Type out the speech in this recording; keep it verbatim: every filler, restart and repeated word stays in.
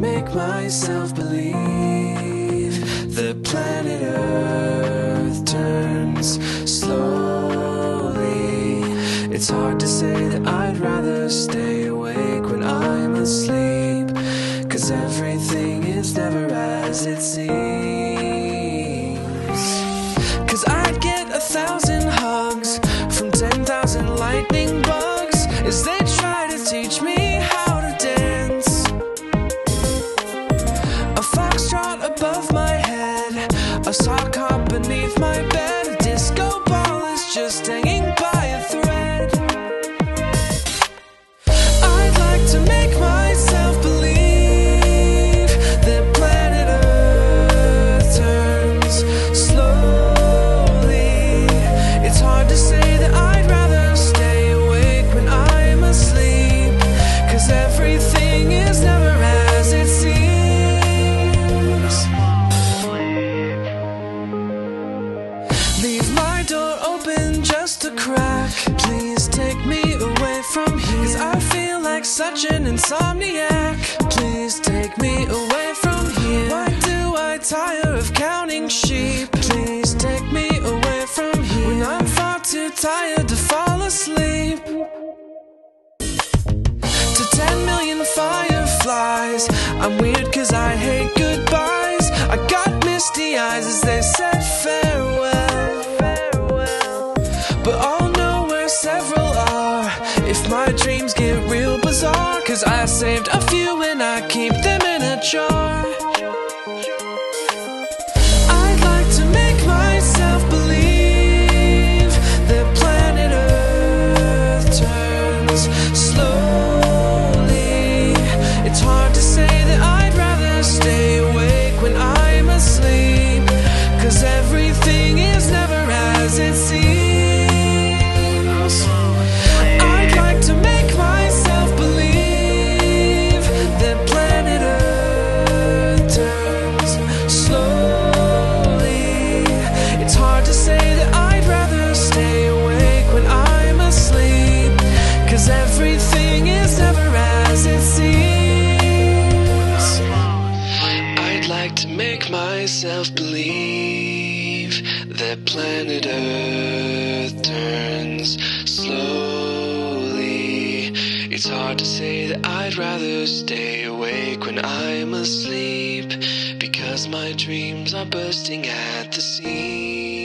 make myself believe the planet Earth turns slowly. It's hard to say that I'd rather stay awake when I'm asleep, 'cause everything is never as it seems. 'Cause I'd get a thousand hugs from ten thousand lightning bugs as they try to teach me how to dance. A foxtrot above my head, a sock hop beneath my bed, a disco ball is just hanging by a thread. I'd like to make myself believe that planet Earth turns slowly. It's hard to say that I'd rather stay awake when I'm asleep, 'cause everything is never as it seems. Leave my door open just a crack, please take me away from here, 'cause I feel like such an insomniac. Please take me away from here. Why do I tire of counting sheep? Please take me away from here. When I'm far too tired to fall asleep. To ten million fireflies, I'm weird 'cause I hate goodbyes. I got misty eyes as they said farewell. But I'll know where several are if my dreams get real bizarre, 'cause I saved a few and I keep them in a jar. I'd like to make myself believe that planet Earth turns slowly. It's hard to say that I'd rather stay awake when I'm asleep, 'cause everything is never as it seems. I'd like to make myself believe that planet Earth turns slowly. It's hard to say that I'd rather stay awake when I'm asleep, 'cause everything is never as it seems. I'd like to make myself believe that planet Earth turns slowly. It's hard to say that I'd rather stay awake when I'm asleep, because my dreams are bursting at the seams.